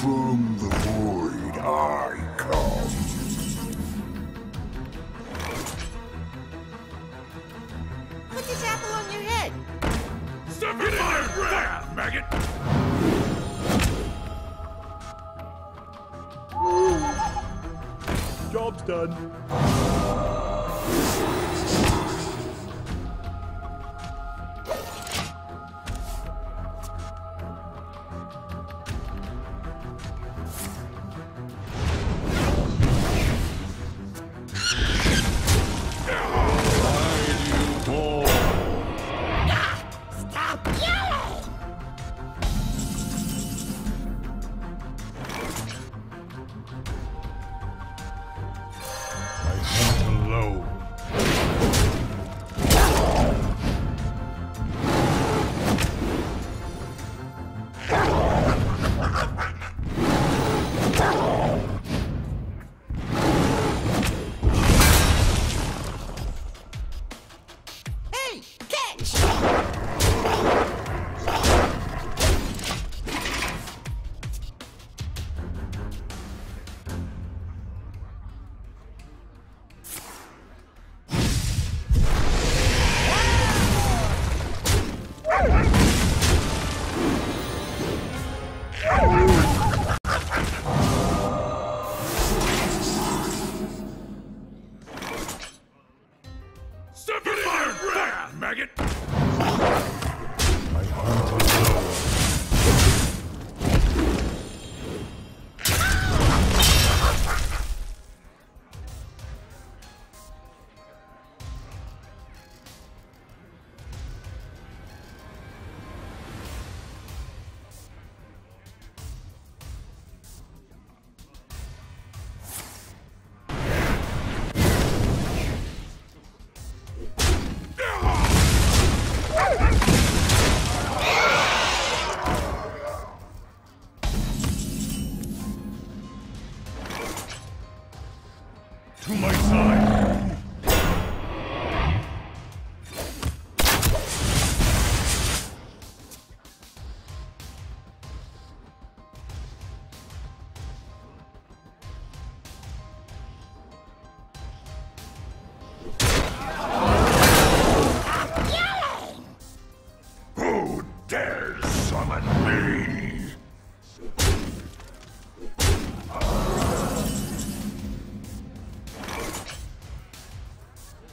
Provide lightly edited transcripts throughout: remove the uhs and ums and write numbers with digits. From the void I come. Put this apple on your head. Step it in my breath, maggot! Woo. Job's done.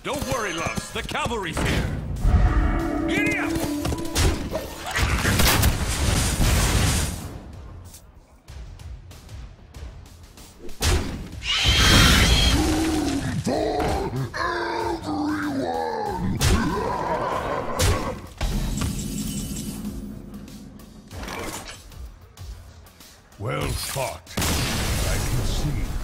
Don't worry, loves. The cavalry's here. Giddy up! Well fought. I can see.